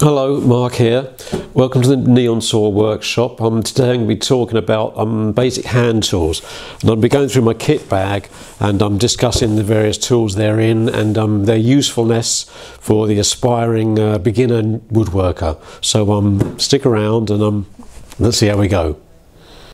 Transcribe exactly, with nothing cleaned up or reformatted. Hello, Mark here. Welcome to the Neon Saw Workshop. Um, today I'm going to be talking about um, basic hand tools, and I'll be going through my kit bag and I'm um, discussing the various tools therein and um, their usefulness for the aspiring uh, beginner woodworker. So um, stick around and um, let's see how we go.